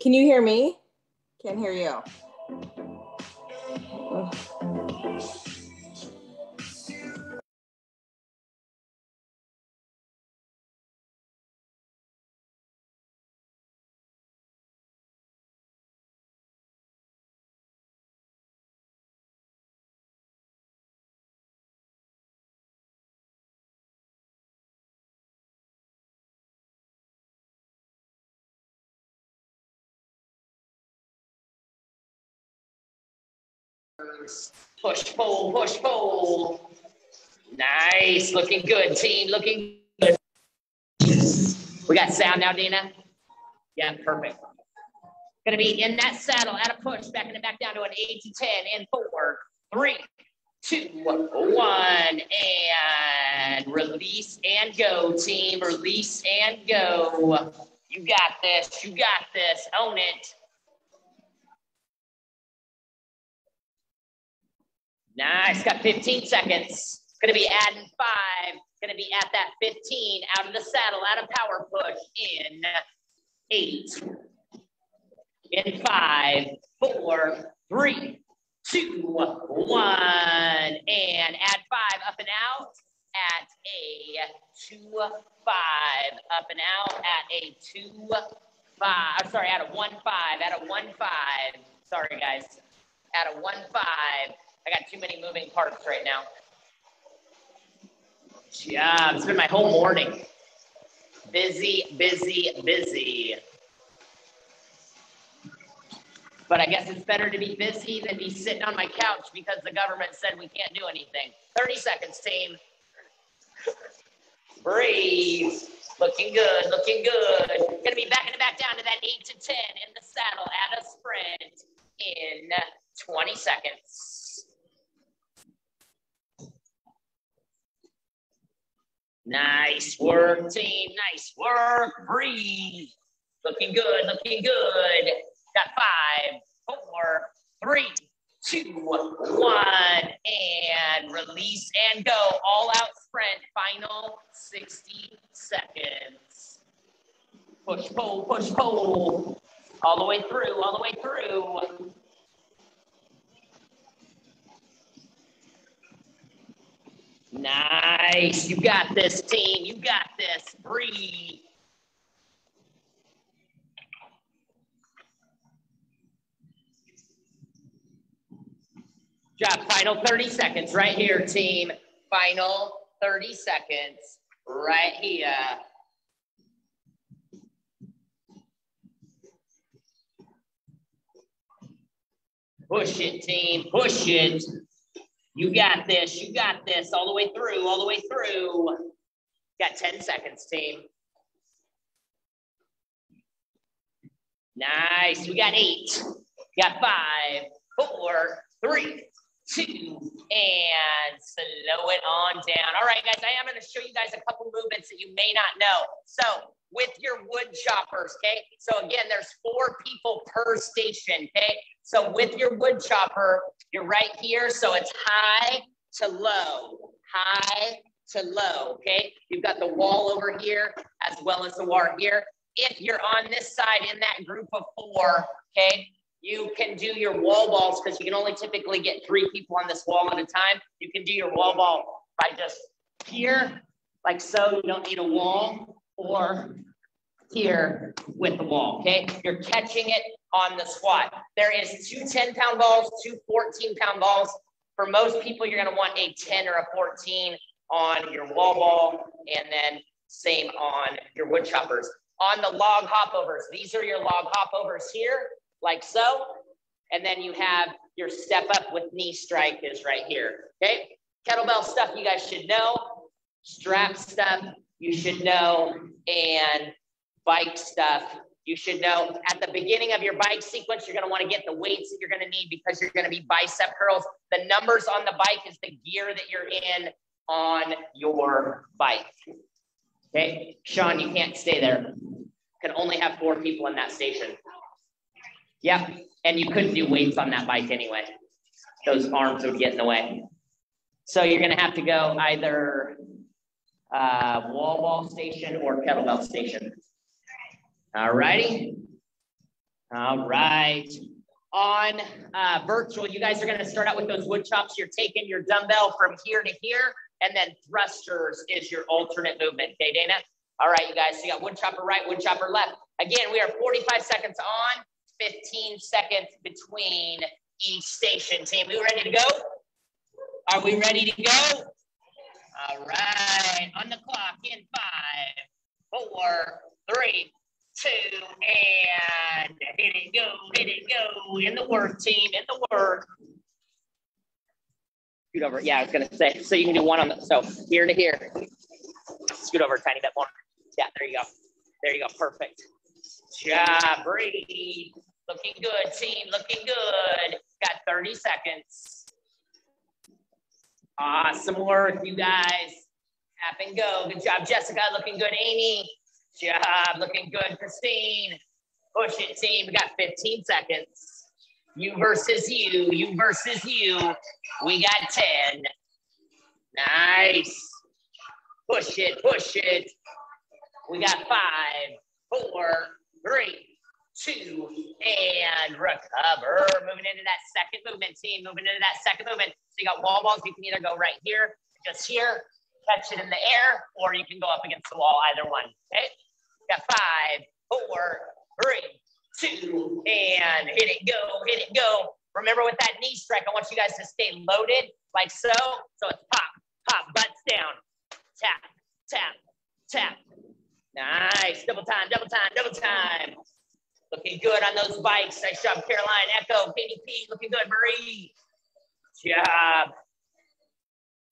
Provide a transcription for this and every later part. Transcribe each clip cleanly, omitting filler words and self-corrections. Can you hear me? Can't hear you. Ugh. Push, pull, push, pull. Nice. Looking good, team. Looking good. We got sound now, Dina? Yeah, perfect. Going to be in that saddle, at a push, backing it back down to an 8 to 10 in 4, 3, 2, 1, and release and go, team. Release and go. You got this. You got this. Own it. Nice, got 15 seconds. Gonna be adding 5, gonna be at that 15, out of the saddle, out of power push, in 8, in 5, 4, 3, 2, 1, and add 5, up and out, at a 2, 5, up and out, at a 2, 5, I'm sorry, at a 1, 5, at a 1, 5, sorry guys, at a 1, 5, I got too many moving parts right now. Yeah, it's been my whole morning. Busy, busy, busy. But I guess it's better to be busy than be sitting on my couch because the government said we can't do anything. 30 seconds, team. Breathe. Looking good, looking good. Gonna be backing it back down to that 8 to 10 in the saddle at a sprint in 20 seconds. Nice work, team. Nice work. Breathe. Looking good. Looking good. Got 5, 4, 3, 2, 1, and release and go. All out sprint. Final 60 seconds. Push, pull, push, pull. All the way through. All the way through. Nice. You got this, team. You got this. Breathe. Good job. Final 30 seconds right here, team. Final 30 seconds right here. Push it, team. Push it. You got this. You got this. All the way through. All the way through. Got 10 seconds, team. Nice. We got 8. Got 5, 4, 3, 2, and slow it on down. All right, guys. I am going to show you guys a couple movements that you may not know. So with your wood choppers, okay? So again, there's 4 people per station, okay? So with your wood chopper, you're right here. So it's high to low, okay? You've got the wall over here as well as the wire here. If you're on this side in that group of 4, okay, you can do your wall balls because you can only typically get 3 people on this wall at a time. You can do your wall ball by just here, like so, you don't need a wall. Or here with the wall, okay? You're catching it on the squat. There is 2 10-pound balls, 2 14-pound balls. For most people, you're gonna want a 10 or a 14 on your wall ball, and then same on your wood choppers. On the log hopovers, these are your log hopovers here, like so, and then you have your step up with knee strike is right here, okay? Kettlebell stuff you guys should know, strap stuff, you should know, and bike stuff, you should know. At the beginning of your bike sequence, you're gonna wanna get the weights that you're gonna need because you're gonna be bicep curls. The numbers on the bike is the gear that you're in on your bike. Okay, Sean, you can't stay there. Can only have 4 people in that station. Yep, and you couldn't do weights on that bike anyway. Those arms would get in the way. So you're gonna have to go either wall ball station or kettlebell station. All righty. All right. On virtual, you guys are going to start out with those wood chops. You're taking your dumbbell from here to here, and then thrusters is your alternate movement. Okay, Dana? All right, you guys. So you got wood chopper right, wood chopper left. Again, we are 45 seconds on, 15 seconds between each station. Team, we ready to go? Are we ready to go? All right, on the clock in 5, 4, 3, 2, and hit it go, in the work team, in the work. Scoot over, yeah, I was gonna say, so you can do one on the, so here to here. Scoot over a tiny bit more. Yeah, there you go. There you go, perfect. Job, breathe. Looking good, team, looking good. Got 30 seconds. Awesome work, you guys. Tap and go, good job. Jessica, looking good. Amy, good job, looking good. Christine, push it, team. We got 15 seconds. You versus you, you versus you. We got 10. Nice. Push it, push it. We got 5, 4, 3, 2, and recover. Moving into that second movement, team. Moving into that second movement. So you got wall balls. You can either go right here, just here, catch it in the air, or you can go up against the wall, either one, okay? You got 5, 4, 3, 2, and hit it, go, hit it, go. Remember with that knee strike, I want you guys to stay loaded, like so. So it's pop, pop, butts down, tap, tap, tap. Nice, double time, double time, double time. Looking good on those bikes. Nice job, Caroline, Echo, KDP, looking good, Marie. Good job.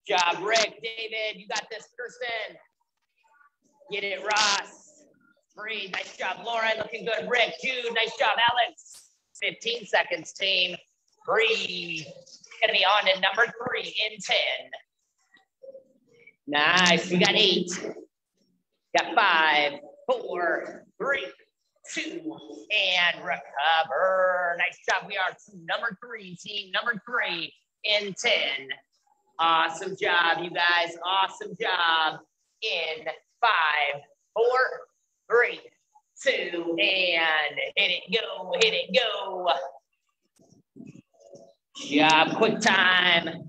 Good job, Rick, David, you got this, Kirsten. Get it, Ross. Breathe, nice job, Lauren, looking good, Rick, Jude, nice job, Alex. 15 seconds, team. Breathe. Gonna be on to number 3 in 10. Nice, we got 8. Got 5, 4, 3, 2, and recover. Nice job. We are to number 3, team. Number 3 in 10. Awesome job, you guys. Awesome job. In 5, 4, 3, 2, and hit it, go, hit it, go. Job, quick time.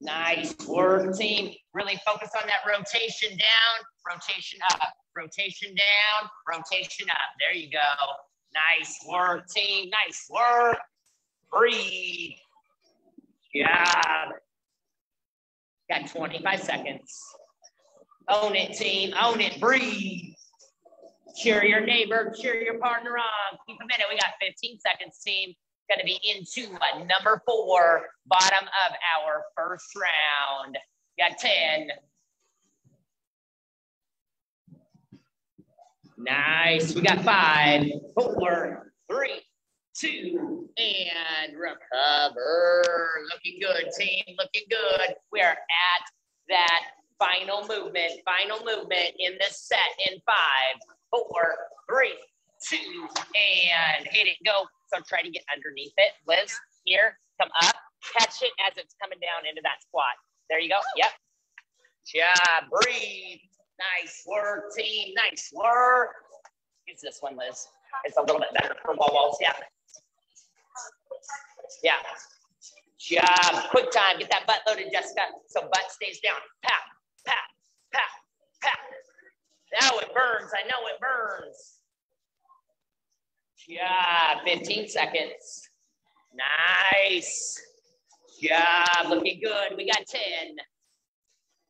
Nice work, team. Really focus on that rotation down, rotation up, rotation down, rotation up. There you go. Nice work, team. Nice work. Breathe. Good job. Got 25 seconds. Own it, team. Own it. Breathe. Cheer your neighbor. Cheer your partner on. Keep them in it. We got 15 seconds, team. Going to be into number 4, bottom of our first round. Got 10. Nice. We got 5, 4, 3, 2, and recover. Looking good, team. Looking good. We are at that final movement in this set in 5, 4, 3, 2, and hit it, go. So try to get underneath it. Liz, here, come up, catch it as it's coming down into that squat. There you go. Yep. Job, breathe. Nice work, team. Nice work. Use this one, Liz. It's a little bit better for wall balls. Yeah. Yeah. Job. Quick time. Get that butt loaded, Jessica. So butt stays down. Pap, pap, pap, pap. Now it burns. I know it burns. Yeah, 15 seconds. Nice. Job, looking good. We got 10.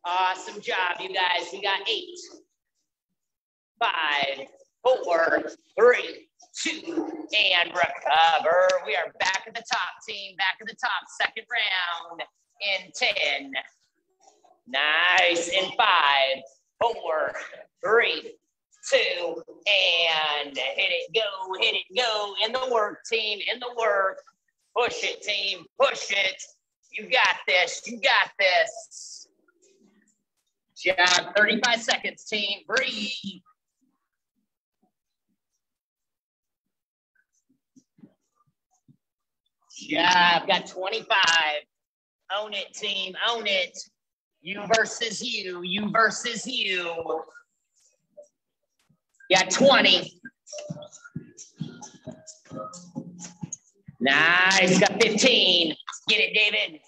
Awesome job, you guys. We got 8. 5, 4, 3, 2, and recover. We are back at the top, team. Back at the top. Second round in 10. Nice. In 5, 4, 3, 2, and hit it, go, in the work, team, in the work, push it, team, push it, you got this, you got this. Good job, 35 seconds, team, breathe. Good job, got 25, own it, team, own it, you versus you, you versus you. Yeah, 20. Nice, he's got 15. Let's get it, David.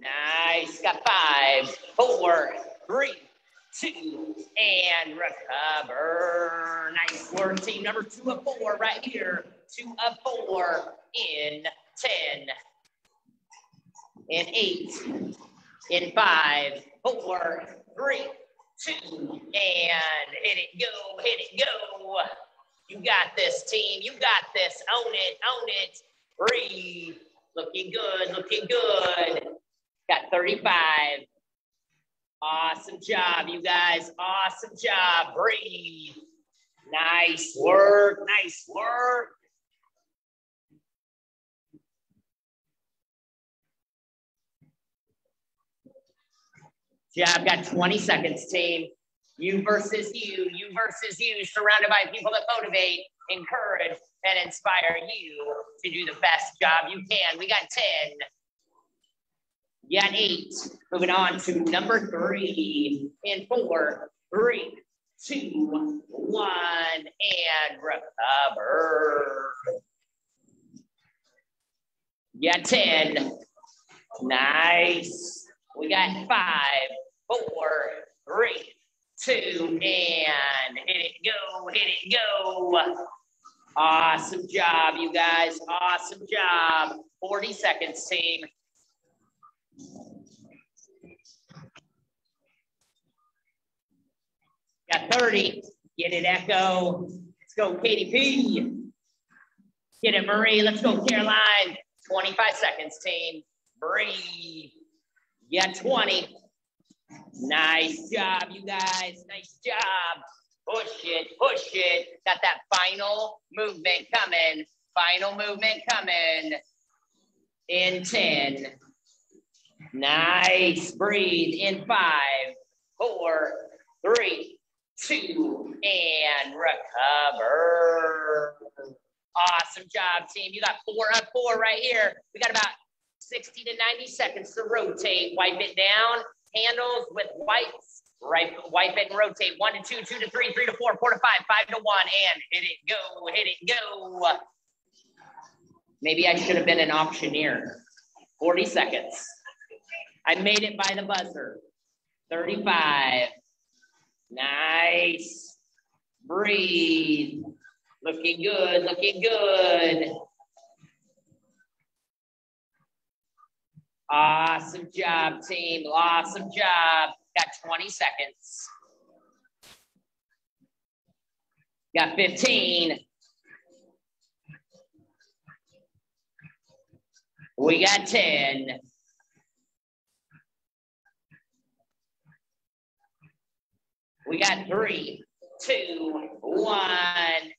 Nice, got 5, 4, 3, 2, and recover. Nice work, team. Number 2 of 4 right here. 2 of 4 in 10, in 8, in 5, 4, 3, 2, and hit it, go, hit it, go. You got this, team. You got this. Own it, own it. Breathe. Looking good, looking good. Got 35. Awesome job, you guys. Awesome job. Breathe. Nice work. Nice work. Yeah, I've got 20 seconds, team. You versus you, surrounded by people that motivate, encourage, and inspire you to do the best job you can. We got 10. You got 8. Moving on to number 3. In 4, 3, 2, 1, and recover. You got 10. Nice. We got 5, 4, 3, 2, and hit it, go, hit it, go. Awesome job, you guys. Awesome job. 40 seconds, team. Got 30. Get it, Echo. Let's go, Katie P. Get it, Marie. Let's go, Caroline. 25 seconds, team. Breathe. Yeah, 20. Nice job, you guys. Nice job. Push it, push it. Got that final movement coming. Final movement coming. In 10. Nice. Breathe. In 5, 4, 3, 2, and recover. Awesome job, team. You got 4 of 4 right here. We got about 60 to 90 seconds to rotate. Wipe it down. Handles with wipes. Right, wipe it and rotate. 1 to 2, 2 to 3, 3 to 4, 4 to 5, 5 to 1, and hit it, go, hit it, go. Maybe I should have been an auctioneer. 40 seconds. I made it by the buzzer. 35. Nice. Breathe. Looking good, looking good. Awesome job, team. Awesome job. Got 20 seconds. Got 15. We got 10. We got 3, 2, 1, and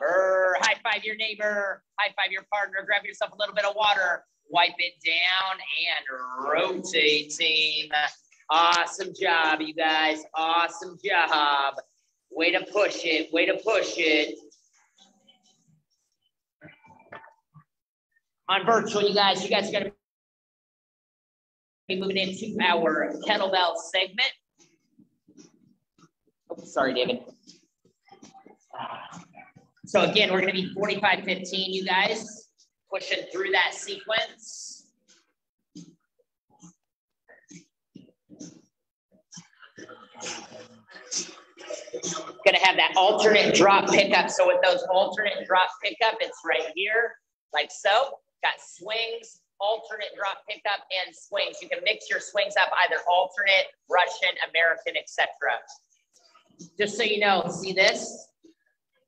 recover. High five your neighbor. High five your partner. Grab yourself a little bit of water. Wipe it down and rotate, team. Awesome job, you guys. Awesome job. Way to push it. Way to push it. On virtual, you guys are going to be moving into our kettlebell segment. Oh, sorry, David. So again, we're going to be 45-15, you guys. Pushing through that sequence. Gonna have that alternate drop pickup. So with those alternate drop pickup, it's right here, like so. Got swings, alternate drop pickup, and swings. You can mix your swings up, either alternate, Russian, American, etc. Just so you know, see this?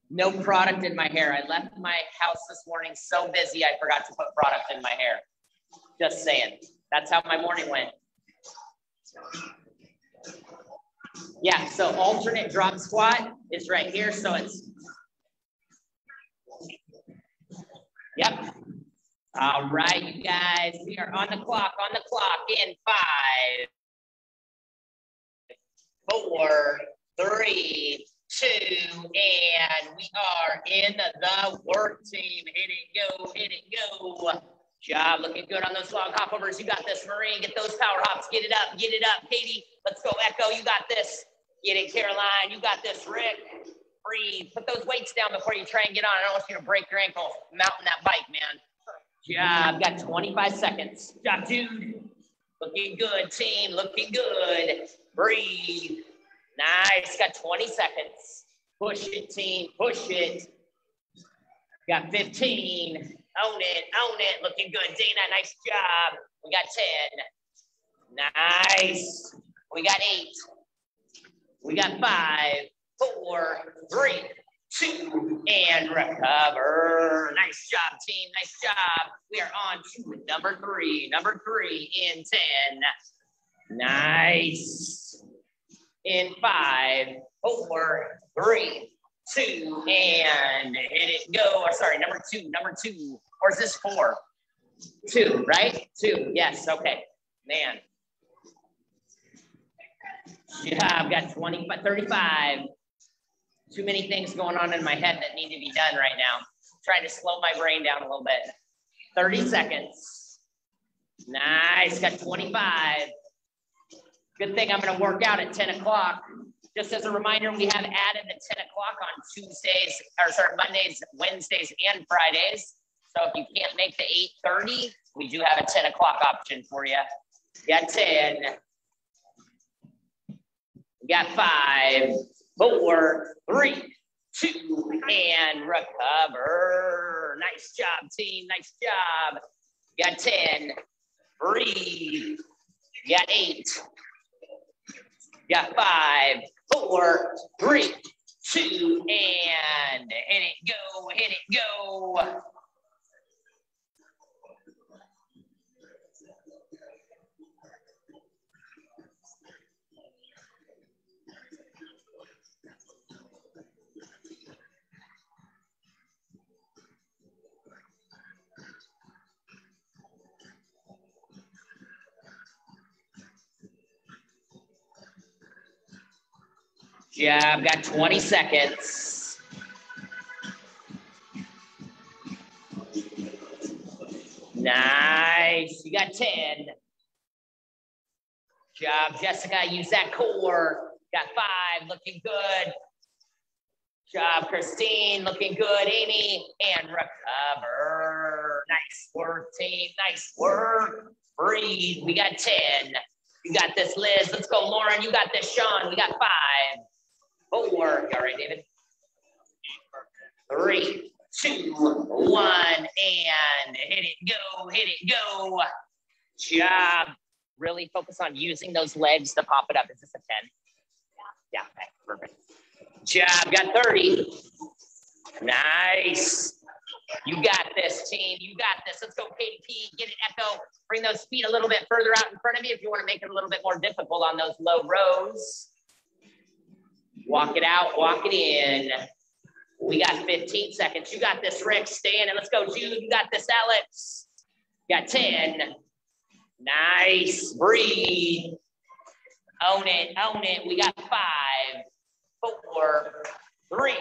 No product in my hair. I left my house this morning so busy I forgot to put product in my hair. Just saying. That's how my morning went. Yeah, so alternate drop squat is right here. So it's, yep. All right, you guys, we are on the clock in 5, 4, 3, 2, and we are in the work, team. Hit it, go, hit it, go. Job, looking good on those long hopovers. You got this, Marie. Get those power hops. Get it up, get it up. Katie, let's go, Echo. You got this. Get it, Caroline. You got this, Rick. Breathe. Put those weights down before you try and get on. I don't want you to break your ankle mounting that bike, man. Yeah, I've got 25 seconds. Good job, dude. Looking good, team. Looking good. Breathe. Nice. Got 20 seconds. Push it, team. Push it. Got 15. Own it. Own it. Looking good, Dana. Nice job. We got 10. Nice. We got 8. We got 5, 4, 3, 2, and recover. Nice job, team. Nice job. We are on to number 3. Number 3 in 10. Nice. In 5, 4, 3, 2, and hit it. Go. Oh, sorry, number two. Or is this 4? 2, right? 2. Yes. Okay. Man. Yeah, I've got 35. Too many things going on in my head that need to be done right now. I'm trying to slow my brain down a little bit. 30 seconds. Nice, got 25. Good thing I'm gonna work out at 10 o'clock. Just as a reminder, we have added the 10 o'clock on Mondays, Wednesdays, and Fridays. So if you can't make the 8:30, we do have a 10 o'clock option for you. Got 10. Got 5, 4, 3, 2, and recover. Nice job, team. Nice job. Got 10. Breathe. Got 8. Got 5, 4, 3, 2, and hit it. Go. Hit it. Go. Yeah, I've got 20 seconds. Nice. You got 10. Good job, Jessica. Use that core. Got 5. Looking good. Good job, Christine. Looking good, Amy. And recover. Nice work, team. Nice work. Breathe. We got 10. You got this, Liz. Let's go, Lauren. You got this, Sean. We got 5. 4, all right, David. 3, 2, 1, and hit it, go, hit it, go. Good job. Really focus on using those legs to pop it up. Is this a 10? Yeah, okay, perfect. Good job, got 30. Nice. You got this, team. You got this. Let's go, KDP. Get an echo. Bring those feet a little bit further out in front of you if you want to make it a little bit more difficult on those low rows. Walk it out, walk it in. We got 15 seconds. You got this, Rick. Stay in and let's go, Jude. You got this, Alex. You got 10. Nice. Breathe. Own it, own it. We got 5, 4, 3,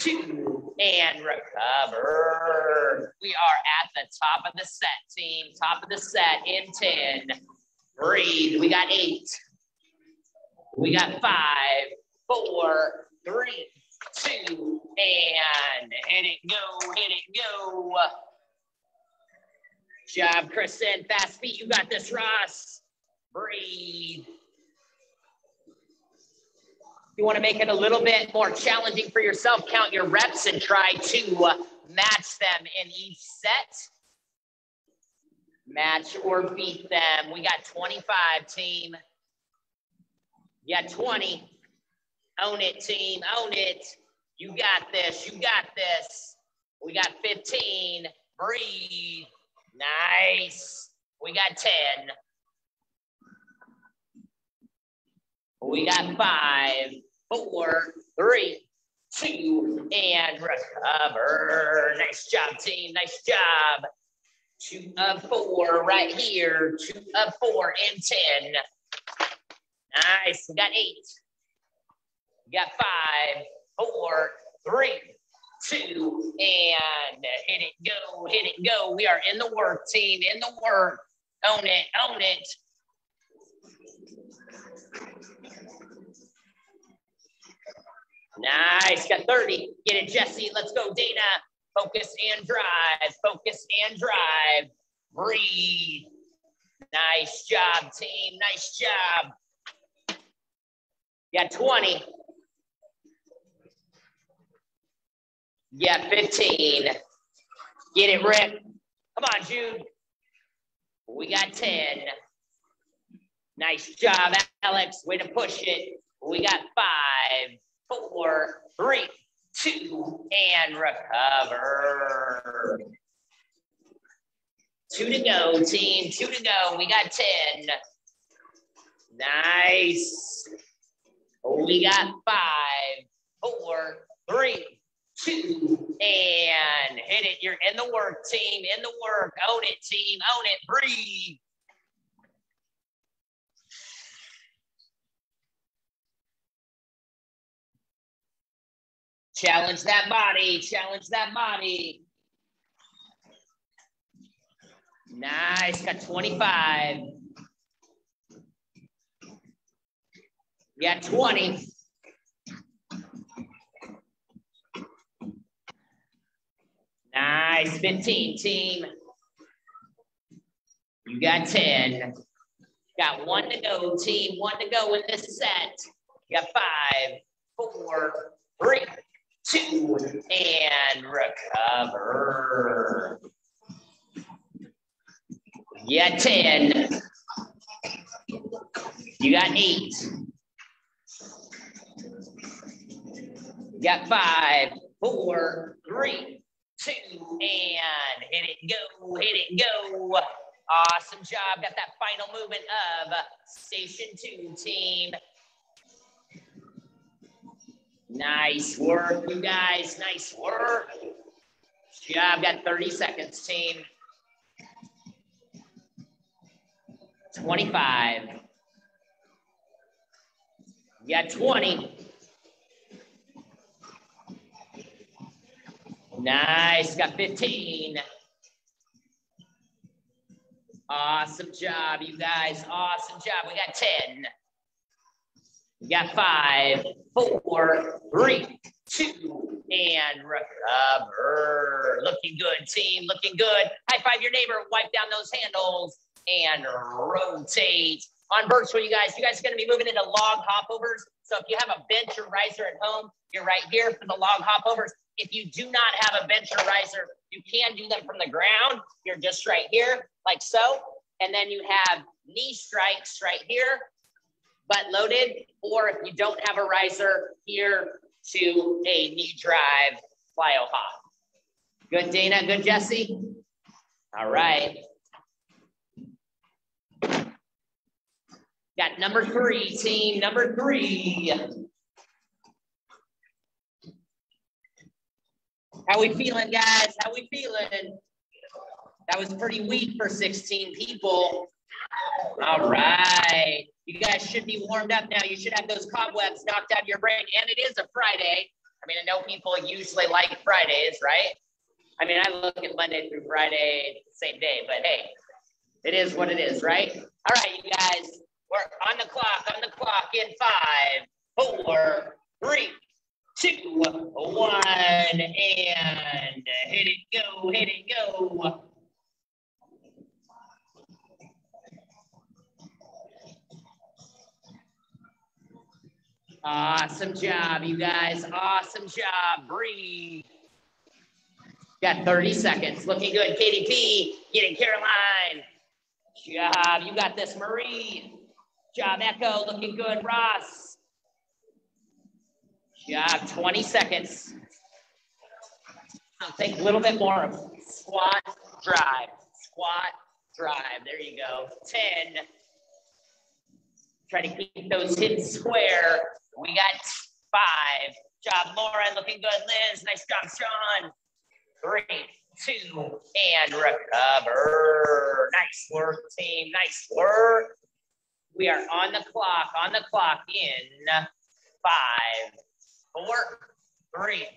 2, and recover. We are at the top of the set, team. Top of the set in 10. Breathe. We got 8. We got 5, 4, 3, 2, and hit it, go, hit it, go. Good job, Kristen. Fast feet, you got this, Ross. Breathe. If you want to make it a little bit more challenging for yourself, count your reps and try to match them in each set. Match or beat them. We got 25, team. Yeah, 20. Own it, team. Own it. You got this. You got this. We got 15. Breathe. Nice. We got 10. We got 5, 4, 3, 2, and recover. Nice job, team. Nice job. 2 of 4 right here. 2 of 4 and 10. Nice. We got 8. You got 5, 4, 3, 2, and hit it, go, hit it, go. We are in the work, team, in the work. Own it, own it. Nice, got 30. Get it, Jesse. Let's go, Dana. Focus and drive. Focus and drive. Breathe. Nice job, team. Nice job. You got 20. You got 15. Get it, Rip. Come on, Jude. We got 10. Nice job, Alex. Way to push it. We got 5, 4, 3, 2, and recover. 2 to go, team. 2 to go. We got 10. Nice. We got 5, 4, 3, 2, and hit it. You're in the work, team. In the work. Own it, team. Own it. Breathe. Challenge that body. Challenge that body. Nice. Got 25. You got 20. Nice. 15, team. You got 10. Got 1 to go, team. 1 to go in this set. You got 5, 4, 3, 2, and recover. You got 10. You got 8. You got 5, 4, 3, 2, and hit it, go, hit it, go. Awesome job. Got that final movement of Station 2, team. Nice work, you guys. Nice work. Good job. Got 30 seconds, team. 25. You got 20. Nice. Got 15. Awesome job, you guys. Awesome job. We got 10. You got 5, 4, 3, 2, and recover. Looking good, team. Looking good. High five your neighbor. Wipe down those handles and rotate. On virtual, you guys are going to be moving into log hopovers. So if you have a bench or riser at home, you're right here for the log hopovers. If you do not have a bench or riser, you can do them from the ground. You're just right here, like so. And then you have knee strikes right here, butt loaded, or if you don't have a riser, here to a knee drive, plyo hop. Good, Dana. Good, Jesse. All right. Got number 3, team. Number 3. How we feeling, guys? How we feeling? That was pretty weak for 16 people. All right. You guys should be warmed up now. You should have those cobwebs knocked out of your brain. And it is a Friday. I mean, I know people usually like Fridays, right? I mean, I look at Monday through Friday, same day, but hey, it is what it is, right? All right, you guys, we're on the clock, in 5, 4, 3, 2, 1, and hit it, go, hit it, go. Awesome job, you guys. Awesome job. Breathe. Got 30 seconds. Looking good. Katie P. Getting Caroline. Good job. You got this, Marie. Good job, Echo. Looking good, Ross. Good job. 20 seconds. I'll take a little bit more of it. Squat, drive. Squat, drive. There you go. 10. Try to keep those hips square. We got 5. Good job, Lauren. Looking good, Liz. Nice job, Sean. 3, 2, and recover. Nice work, team. Nice work. We are on the clock. On the clock in 5, 4, 3, 2,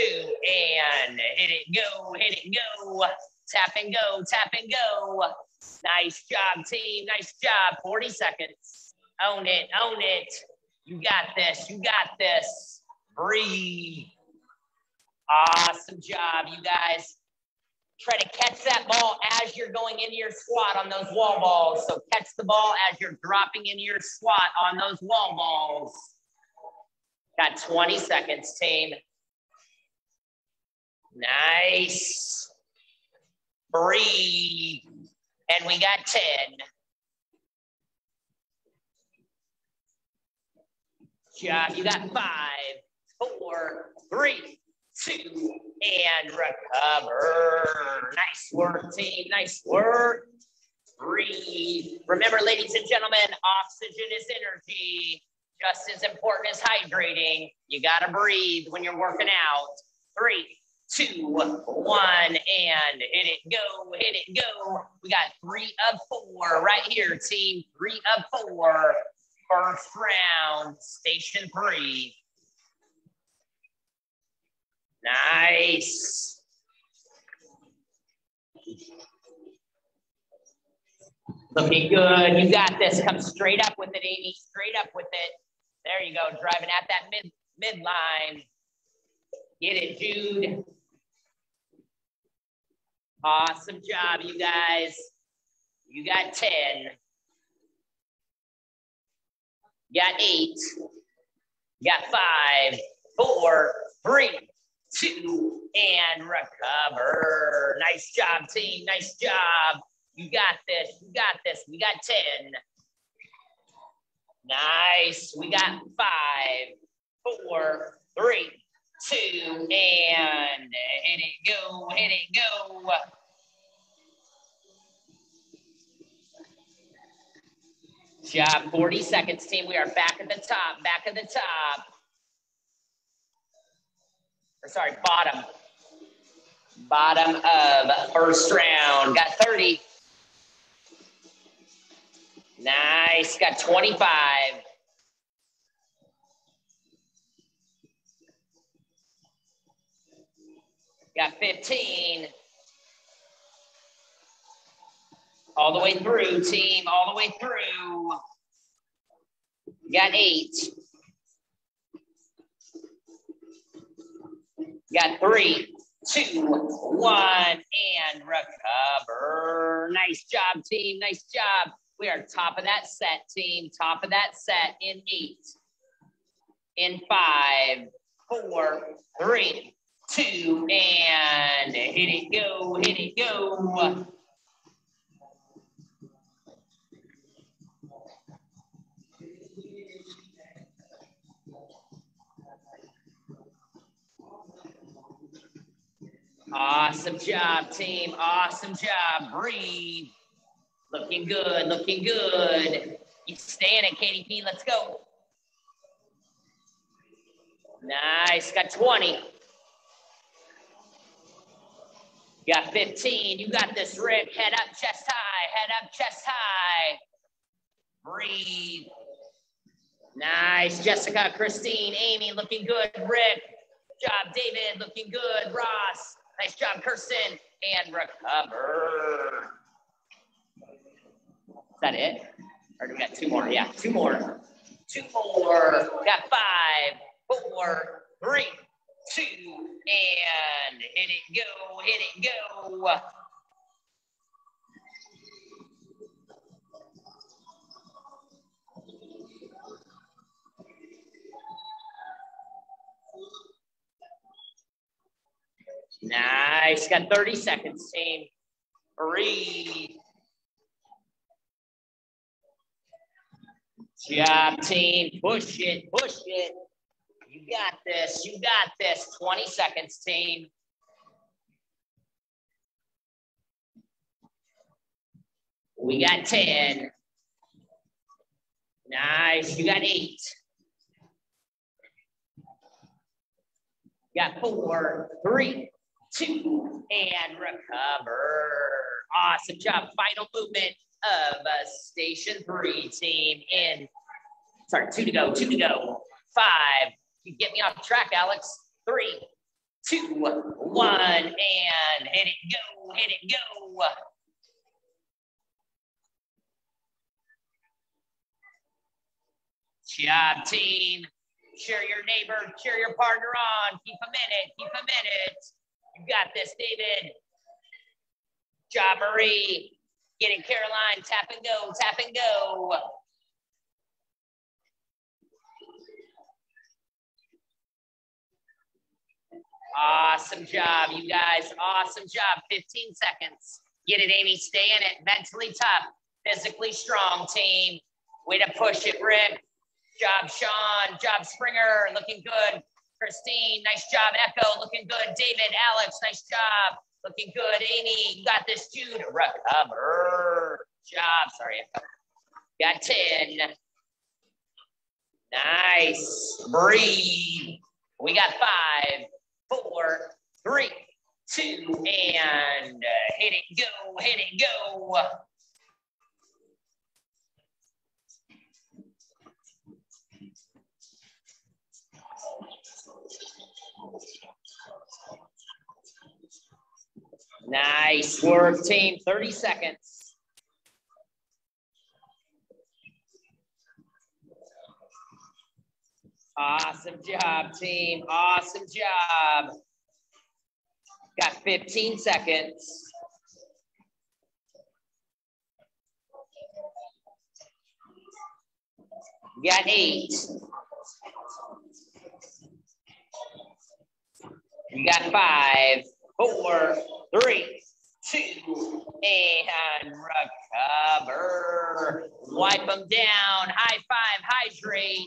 and hit it, go. Hit it, go. Tap and go. Tap and go. Nice job, team. Nice job. 40 seconds. Own it. Own it. You got this. You got this. Breathe. Awesome job, you guys. Try to catch that ball as you're going into your squat on those wall balls. So catch the ball as you're dropping into your squat on those wall balls. Got 20 seconds, team. Nice. Breathe. And we got 10. Good job. You got 5, 4, 3, 2, and recover. Nice work, team. Nice work. Breathe. Remember, ladies and gentlemen, oxygen is energy. Just as important as hydrating. You got to breathe when you're working out. 3, 2, 1, and hit it, go, hit it, go. We got 3 of 4 right here, team. 3 of 4. First round, station 3. Nice. Looking good. You got this. Come straight up with it, Amy. Straight up with it. There you go. Driving at that midline. Get it, Jude. Awesome job, you guys. You got 10. You got 8. You got 5, 4, 3, 2, and recover. Nice job, team. Nice job. You got this. You got this. We got 10. Nice. We got 5, 4, 3, 2, and hit it, go. Hit it, go. Good job. 40 seconds, team. We are back at the top. Back at the top. Or sorry, bottom. Bottom of first round. Got 30. Nice. Got 25. Got 15. All the way through, team. All the way through. Got 8. Got 3, 2, 1, and recover. Nice job, team. Nice job. We are top of that set, team. Top of that set in 8. In 5, 4, 3, 2, and hit it, go. Hit it, go. Awesome job, team. Awesome job. Breathe. Looking good. Looking good. You staying at KDP. Let's go. Nice. Got 20. Got 15. You got this, Rick. Head up, chest high. Head up, chest high. Breathe. Nice. Jessica, Christine, Amy, looking good. Rick. Good job, David. Looking good. Ross. Nice job, Kirsten, and recover. Is that it? Or do we got 2 more? Yeah, 2 more. 2 more. Got 5, 4, 3, 2, and hit it, go, hit it, go. Nice. Got 30 seconds, team. Breathe. Good job, team. Push it. Push it. You got this. You got this. 20 seconds, team. We got 10. Nice. You got 8. You got 4, 3, 2, and recover. Awesome job. Final movement of station 3, team. In, sorry, 2 to go, 2 to go. 5, you get me off track, Alex. 3, 2, 1, and hit it, go, hit it, go. Good job, team. Cheer your neighbor, cheer your partner on. Keep them in it. You got this, David. Ja Marie, getting Caroline, tap and go, tap and go. Awesome job, you guys, awesome job. 15 seconds. Get it, Amy, stay in it. Mentally tough, physically strong, team. Way to push it, Rick. Job, Sean, job, Springer, looking good. Christine, nice job. Echo, looking good. David, Alex, nice job. Looking good. Amy, you got this, Jude. Recover. Job, sorry. Got 10. Nice. Breathe. We got 5, 4, 3, 2, and hit it, go, hit it, go. Nice work, team. 30 seconds. Awesome job, team. Awesome job. Got 15 seconds. Got 8. You got 5, 4, 3, 2, and recover. Wipe them down. High five, hydrate,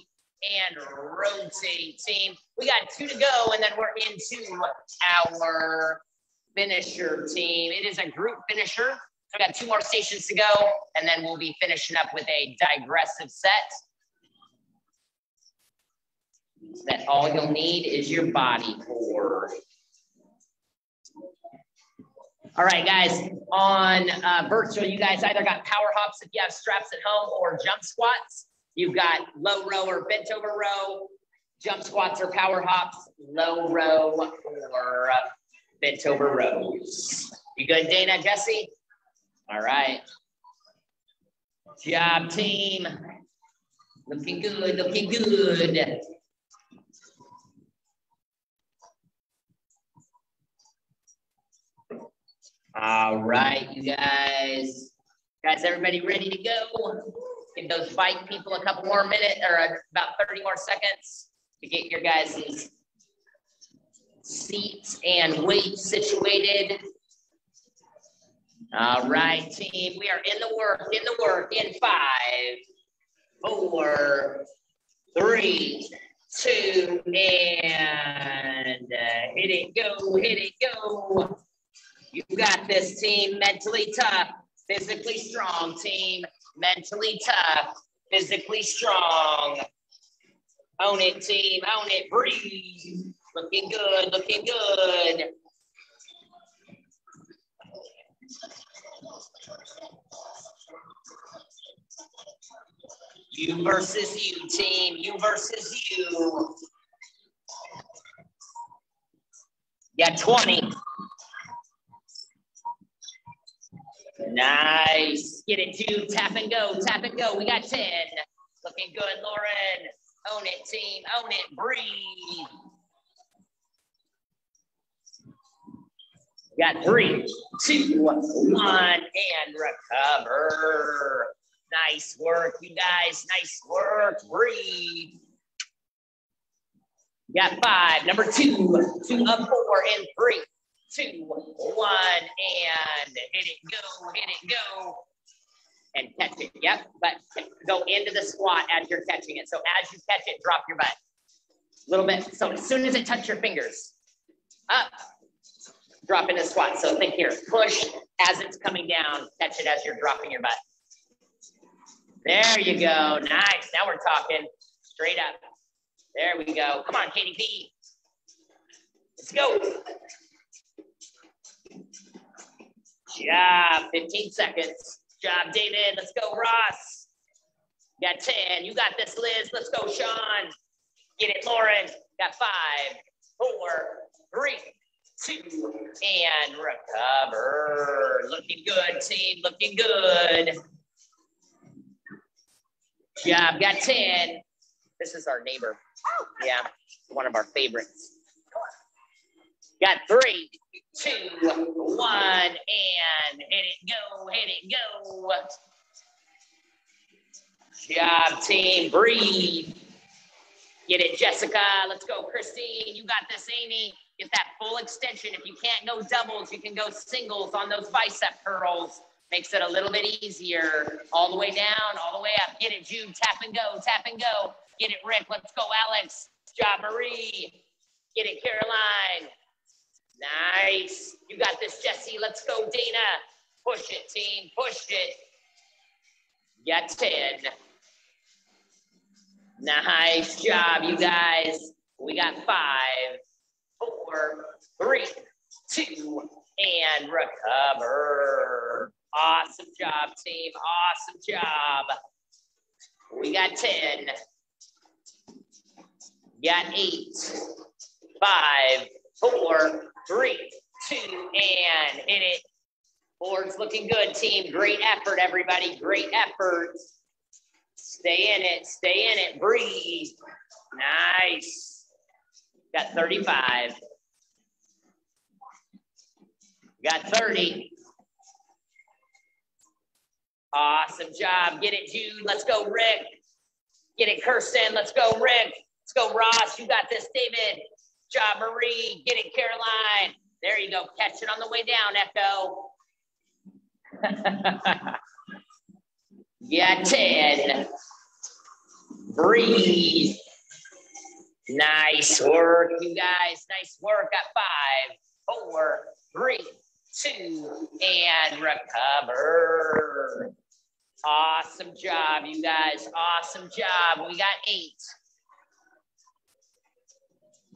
and rotate, team. We got 2 to go, and then we're into our finisher, team. It is a group finisher. So we got 2 more stations to go, and then we'll be finishing up with a digressive set. That all you'll need is your body core. All right, guys, on virtual, you guys either got power hops if you have straps at home or jump squats. You've got low row or bent over row, jump squats or power hops, low row or bent over rows. You good, Dana, Jesse? All right. Good job, team. Looking good, looking good. All right, you guys. Guys, everybody ready to go? Give those bike people a couple more minutes or about 30 more seconds to get your guys' seats and weight situated. All right, team. We are in the work, in 5, 4, 3, 2, and hit it, go, hit it, go. You got this, team. Mentally tough, physically strong, team. Mentally tough, physically strong. Own it, team. Own it. Breathe. Looking good. Looking good. You versus you, team. You versus you. Yeah, 20. Nice. Get it, Jude. Tap and go. Tap and go. We got 10. Looking good, Lauren. Own it, team. Own it. Breathe. Got 3, 2, 1, and recover. Nice work, you guys. Nice work. Breathe. Got 5. Number 2. 2 up, 4, and 3, 2, 1, and hit it, go, and catch it, yep, but go into the squat as you're catching it. So as you catch it, drop your butt a little bit. So as soon as it touches your fingers, up, drop into squat. So think here, push as it's coming down, catch it as you're dropping your butt. There you go, nice, now we're talking, straight up. There we go, come on, Katie P, let's go. Job, 15 seconds. Job, David. Let's go, Ross. Got 10. You got this, Liz. Let's go, Sean. Get it, Lauren. Got 5, 4, 3, 2, and recover. Looking good, team. Looking good. Job, got 10. This is our neighbor. Yeah, one of our favorites. Got 3, 2, 1, and hit it, go. Good job, team. Breathe. Get it, Jessica. Let's go, Christine. You got this, Amy. Get that full extension. If you can't go doubles, you can go singles on those bicep curls. Makes it a little bit easier. All the way down, all the way up. Get it, Jude. Tap and go, tap and go. Get it, Rick. Let's go, Alex. Good job, Marie. Get it, Caroline. Nice. You got this, Jesse. Let's go, Dana. Push it, team. Push it. Yeah, 10. Nice job, you guys. We got 5, 4, 3, 2, and recover. Awesome job, team. Awesome job. We got 10. Got 8, 5, 4, 3, 2, and hit it. Board's looking good, team. Great effort, everybody. Great effort. Stay in it. Stay in it. Breathe. Nice. Got 35. Got 30. Awesome job. Get it, Jude. Let's go, Rick. Get it, Kirsten. Let's go, Rick. Let's go, Ross. You got this, David. Good job, Marie. Get it, Caroline. There you go. Catch it on the way down, Echo. Yeah, 10. Breathe. Nice work, you guys. Nice work. Got 5, 4, 3, 2, and recover. Awesome job, you guys. Awesome job. We got 8.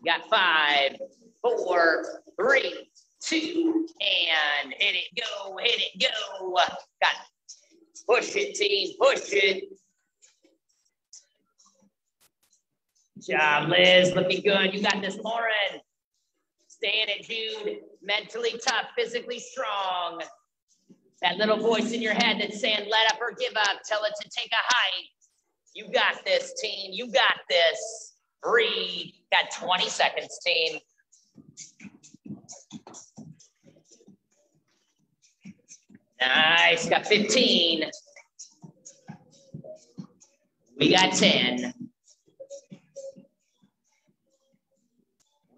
Got 5, 4, 3, 2, and hit it, go, hit it, go. Got it. Push it, team, push it. Good job, Liz, looking good. You got this, Lauren. Staying at Jude, mentally tough, physically strong. That little voice in your head that's saying, let up or give up, tell it to take a hike. You got this, team, you got this. Breathe. Got 20 seconds, team. Nice. Got 15. We got 10.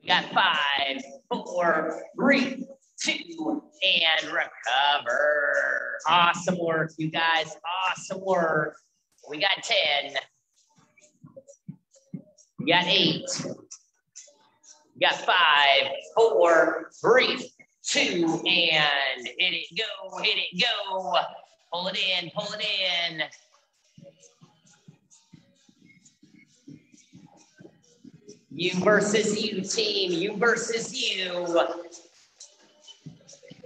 We got 5, 4, 3, 2, and recover. Awesome work, you guys. Awesome work. We got 10. You got 8. You got 5, 4, 3, 2, and hit it, go, hit it, go. Pull it in, pull it in. You versus you, team. You versus you.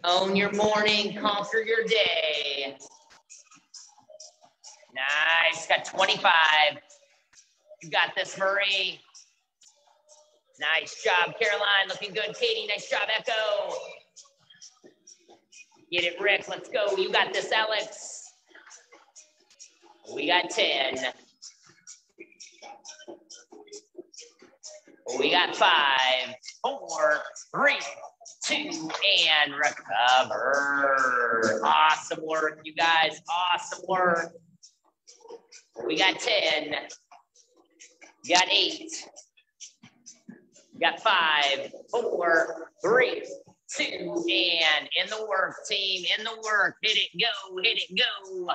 Own your morning, conquer your day. Nice. Got 25. You got this, Marie. Nice job, Caroline. Looking good, Katie. Nice job, Echo. Get it, Rick. Let's go. You got this, Alex. We got 10. We got 5, 4, 3, 2, and recover. Awesome work, you guys. Awesome work. We got 10. You got 8. You got 5, 4, 3, 2, and in the work, team, in the work. Hit it, go, hit it, go.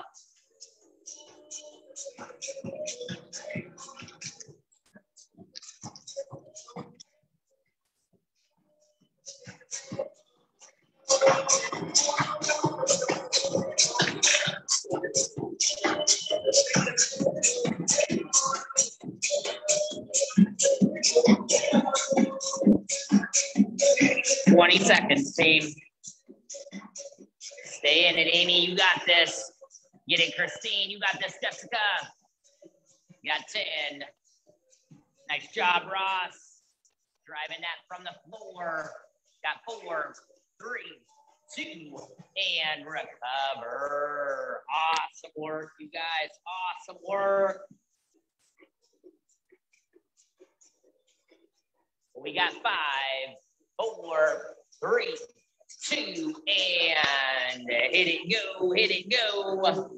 Seconds, team. Stay in it, Amy. You got this. Get it, Christine. You got this, Jessica. You got 10. Nice job, Ross. Driving that from the floor. Got 4, 3, 2, and recover. Awesome work, you guys. Awesome work. We got 5, 4, 3, 2, and hit it, go, hit it, go.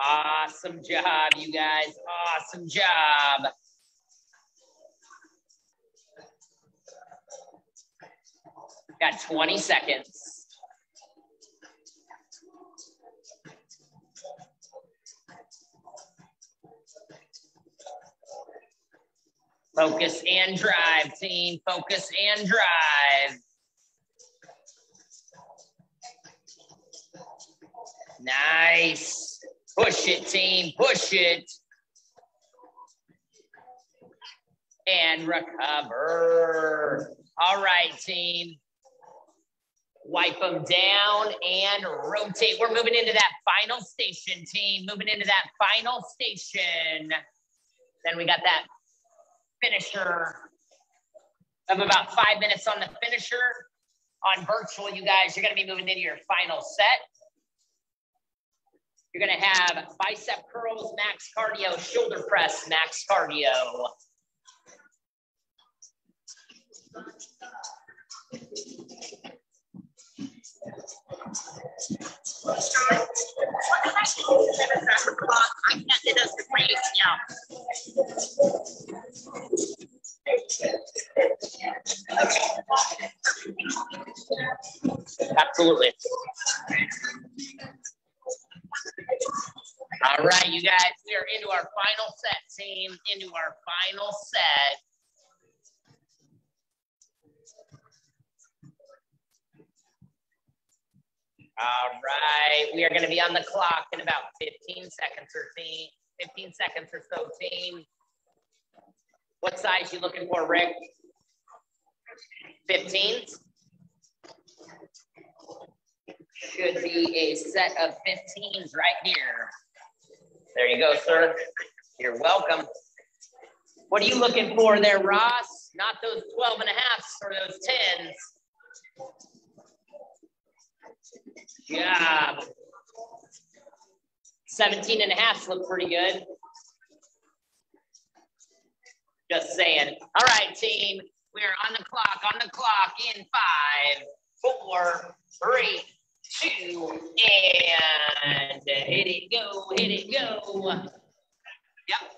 Awesome job, you guys. Awesome job. Got 20 seconds. Focus and drive, team. Focus and drive. Nice. Push it, team. Push it. And recover. All right, team. Wipe them down and rotate. We're moving into that final station, team. Moving into that final station. Then we got that finisher of about 5 minutes on the finisher. On virtual, you guys, you're going to be moving into your final set. You're going to have bicep curls, max cardio, shoulder press, max cardio. Absolutely. All right, you guys, we are into our final set, team. Into our final set. All right, we are going to be on the clock in about 15 seconds or 15 seconds or so, team. What size you looking for, Rick? 15s? Should be a set of 15s right here. There you go, sir. You're welcome. What are you looking for there, Ross? Not those 12 and a halfs or those 10s. Yeah, 17 and a half look pretty good. Just saying. All right, team. We are on the clock, in 5, 4, 3, 2, and hit it, go, hit it, go. Yep.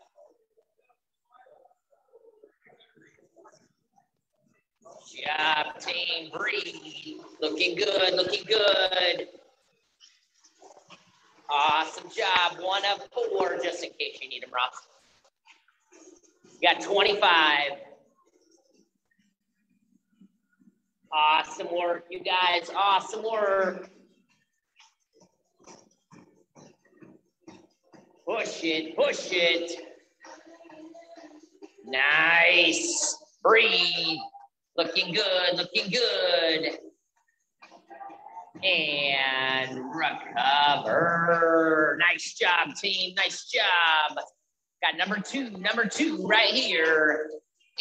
Good job, team. Breathe. Looking good, looking good. Awesome job. 1 of 4, just in case you need them, Rob. You got 25. Awesome work, you guys. Awesome work. Push it, push it. Nice. Breathe. Looking good, looking good. And recover. Nice job, team. Nice job. Got number 2 right here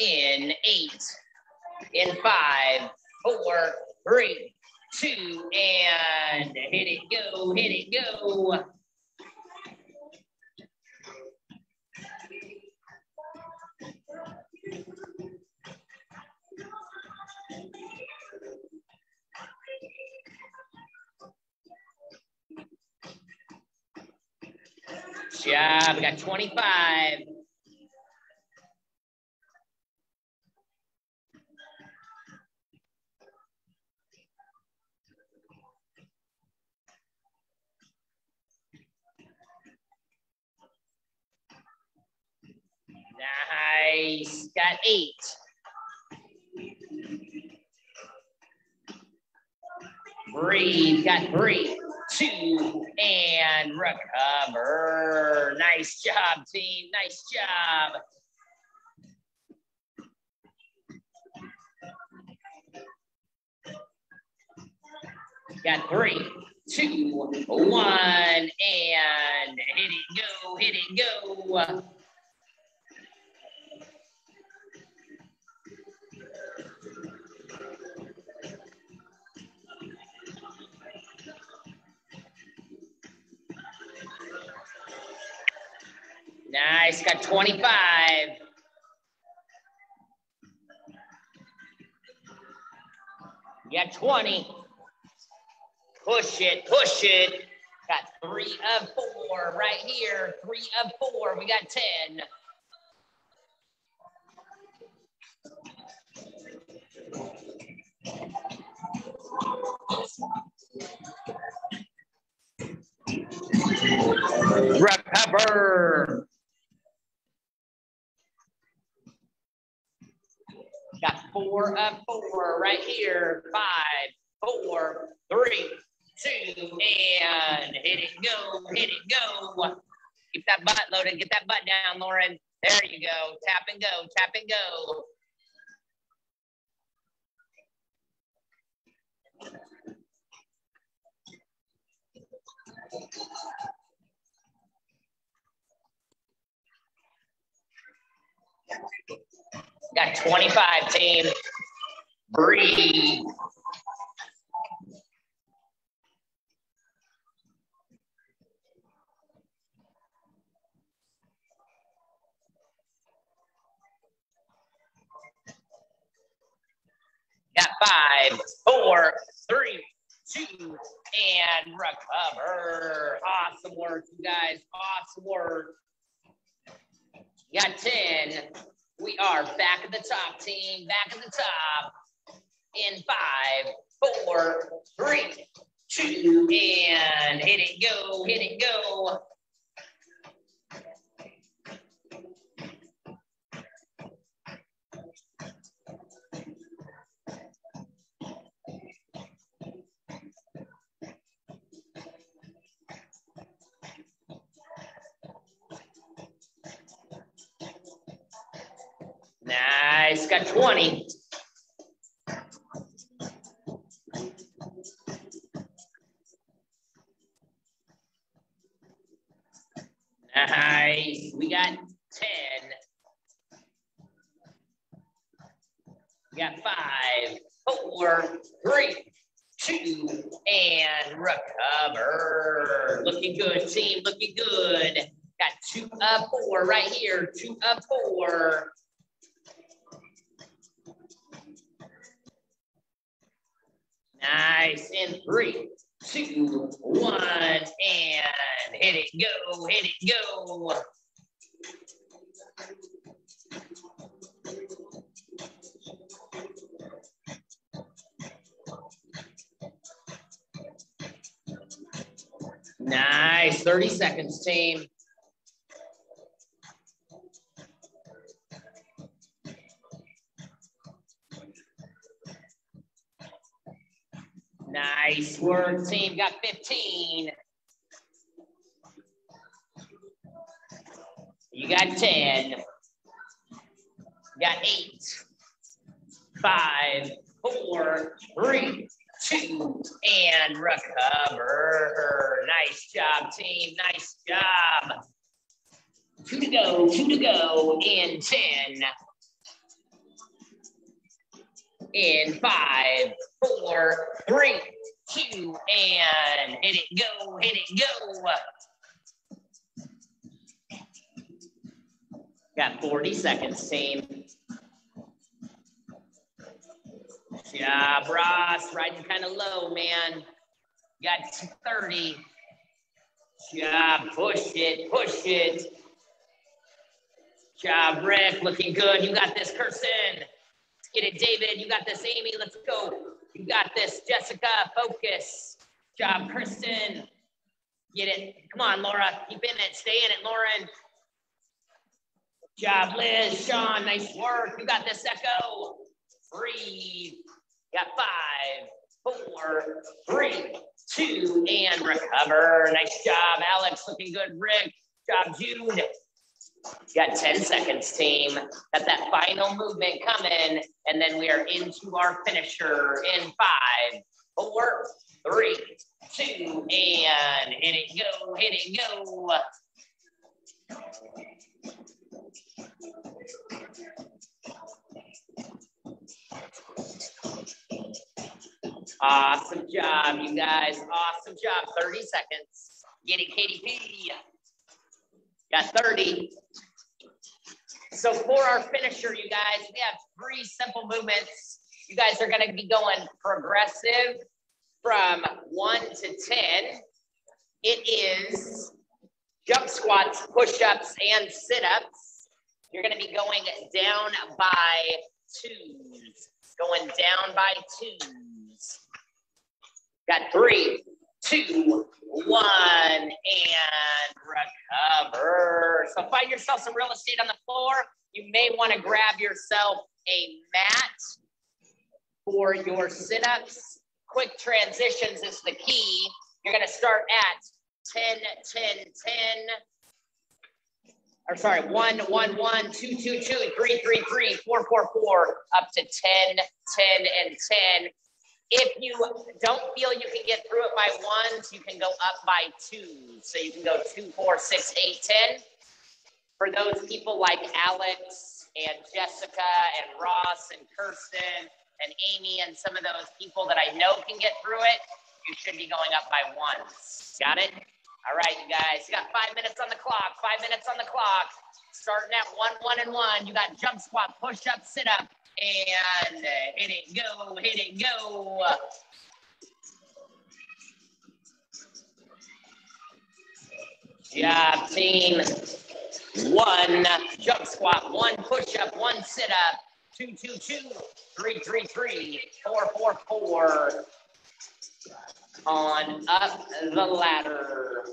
in 8, in 5, 4, 3, 2, and hit it, go, hit it, go. Yeah, we got 25. Nice. Got 8. Breathe. Got 3, 2, and recover. Nice job, team. Nice job. Got 3, 2, 1, and hit it, go, hit it, go. Nice, got 25. You got 20. Push it, push it. Got 3 of 4 right here. 3 of 4, we got 10. Recover. Got 4 of 4 right here. 5, 4, 3, 2, and hit it, go, hit it, go. Keep that butt loaded. Get that butt down, Lauren. There you go. Tap and go, tap and go. Got 25, team. Breathe. Got 5, 4, 3, 2, and recover. Awesome work, you guys. Awesome work. You got 10. We are back at the top, team. Back at the top. In 5, 4, 3, 2, and hit it, go, hit it, go. Nice, got 20. Nice, we got 10. We got 5, 4, 3, 2, and recover. Looking good, team, looking good. Got 2 of 4 right here, 2 of 4. Nice, in 3, 2, 1, and hit it, go, hit it, go. Nice, 30 seconds, team. Nice work, team. Got 15. You got 10. You got 8. 5, 4, 3, 2, and recover. Nice job, team. Nice job. 2 to go, and 10. In 5, 4, 3, 2, and hit it, go, hit it, go. Got 40 seconds, team. Good job, Ross, riding kind of low, man. Got 30. Good job, push it, push it. Good job, Rick, looking good. You got this, Kirsten. Get it, David. You got this, Amy. Let's go. You got this, Jessica. Focus. Good job, Kristen. Get it. Come on, Laura. Keep in it. Stay in it, Lauren. Good job, Liz. Sean. Nice work. You got this, Echo. Breathe. Got 5, 4, 3, 2, and recover. Nice job, Alex. Looking good, Rick. Good job, June. You got 10 seconds, team. Got that final movement coming, and then we are into our finisher in 5, 4, 3, 2, and hit it, go, hit it, go. Awesome job, you guys. Awesome job. 30 seconds. Get it, KDP. Got 30. So for our finisher, you guys, we have three simple movements. You guys are gonna be going progressive from 1 to 10. It is jump squats, push-ups, and sit-ups. You're gonna be going down by twos. Going down by twos. Got 3, 2, 1, and recover. So find yourself some real estate on the floor. You may want to grab yourself a mat for your sit-ups. Quick transitions is the key. You're going to start at 1, 1, 1, 2, 2, 2, 3, 3, 3, 4, 4, 4, up to 10, 10, and 10. If you don't feel you can get through it by ones, you can go up by twos. So you can go 2, 4, 6, 8, 10. For those people like Alex and Jessica and Ross and Kirsten and Amy and some of those people that I know can get through it, you should be going up by ones. Got it? All right, you guys. You got 5 minutes on the clock. 5 minutes on the clock. Starting at 1, 1, and 1. You got jump squat, push up, sit up. And hit it, go, hit it, go. Yeah, team. 1 jump squat, 1 push up, 1 sit up, 2, 2, 2, 3, 3, 3, 4, 4, 4. On up the ladder.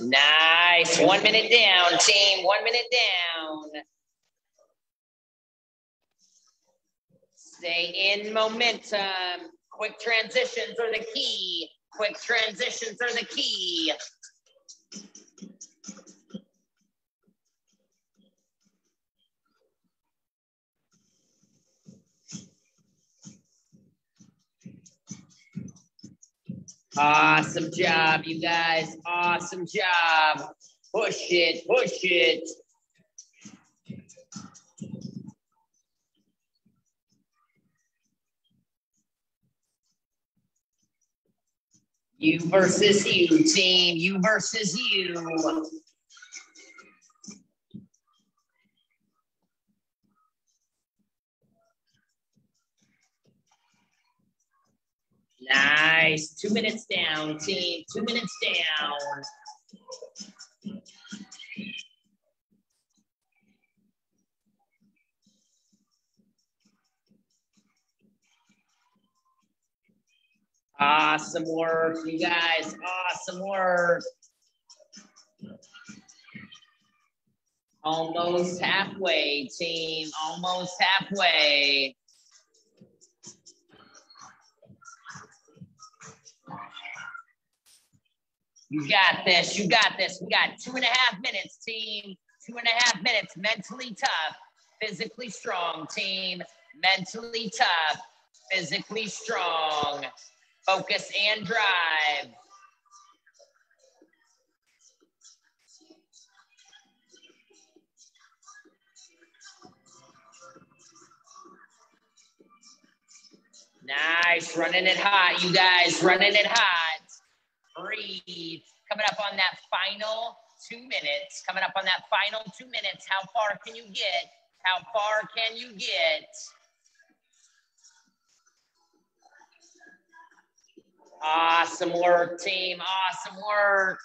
Nice. 1 minute down, team. 1 minute down. Stay in momentum. Quick transitions are the key. Quick transitions are the key. Awesome job, you guys. Awesome job. Push it, push it. You versus you, team. You versus you. Nice. 2 minutes down, team. 2 minutes down. Awesome work, you guys. Awesome work. Almost halfway, team. Almost halfway. You got this. You got this. We got 2.5 minutes, team. 2.5 minutes. Mentally tough, physically strong, team. Mentally tough, physically strong. Focus and drive. Nice. Running it hot, you guys. Running it hot. Breathe. Coming up on that final 2 minutes. Coming up on that final 2 minutes. How far can you get? How far can you get? Awesome work, team. Awesome work.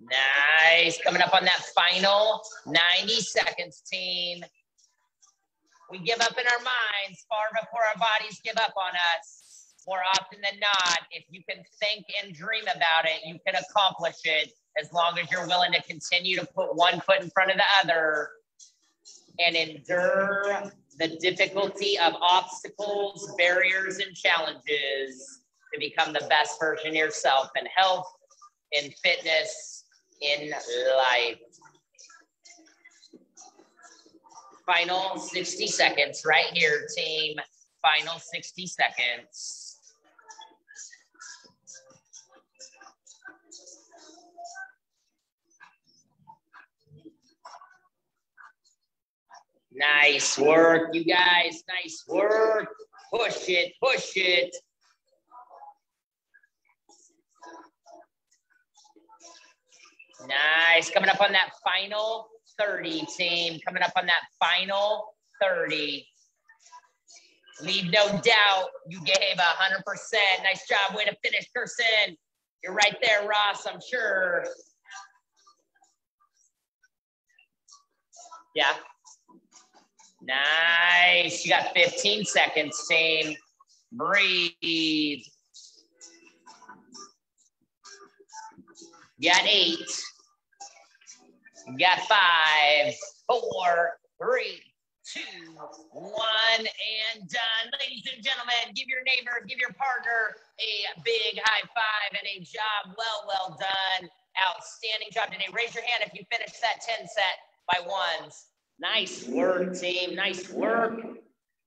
Nice. Coming up on that final 90 seconds, team. We give up in our minds far before our bodies give up on us. more often than not, if you can think and dream about it, you can accomplish it, as long as you're willing to continue to put one foot in front of the other and endure the difficulty of obstacles, barriers, and challenges to become the best version of yourself in health, in fitness, in life. Final 60 seconds right here, team. Final 60 seconds. Nice work, you guys. Nice work. Push it, push it. Nice. Coming up on that final 30, team. Coming up on that final 30. Leave no doubt you gave 100%. Nice job. Way to finish, Kirsten. You're right there, Ross, I'm sure. Yeah. Nice. You got 15 seconds, team. Breathe. You got 8. You got 5, 4, 3, 2, 1, and done. Ladies and gentlemen, give your neighbor, give your partner a big high five and a job well done. Outstanding job today. Raise your hand if you finished that 10 set by ones. Nice work, team. Nice work.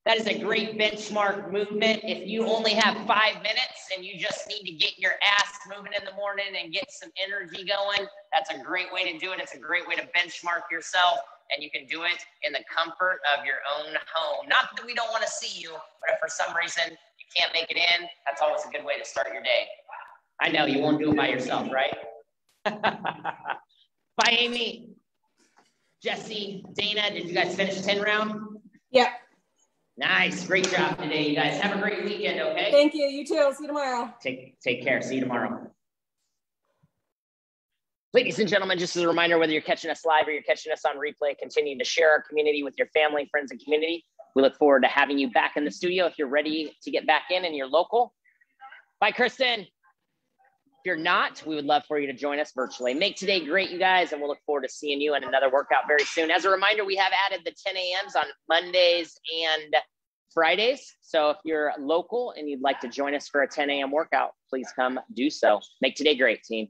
That is a great benchmark movement. If you only have 5 minutes and you just need to get your ass moving in the morning and get some energy going, that's a great way to do it. It's a great way to benchmark yourself, and you can do it in the comfort of your own home. Not that we don't want to see you, but if for some reason you can't make it in, that's always a good way to start your day. I know you won't do it by yourself, right? Bye, Amy. Jesse, Dana, did you guys finish 10 round? Yep. Nice, great job today, you guys. Have a great weekend, okay? Thank you, you too, see you tomorrow. Take care, see you tomorrow. Ladies and gentlemen, just as a reminder, whether you're catching us live or you're catching us on replay, continue to share our community with your family, friends, and community. We look forward to having you back in the studio if you're ready to get back in and you're local. Bye, Kristen. If you're not, we would love for you to join us virtually. Make today great, you guys, and we'll look forward to seeing you in another workout very soon. As a reminder, we have added the 10 a.m.s on Mondays and Fridays. So if you're local and you'd like to join us for a 10 a.m. workout, please come do so. Make today great, team.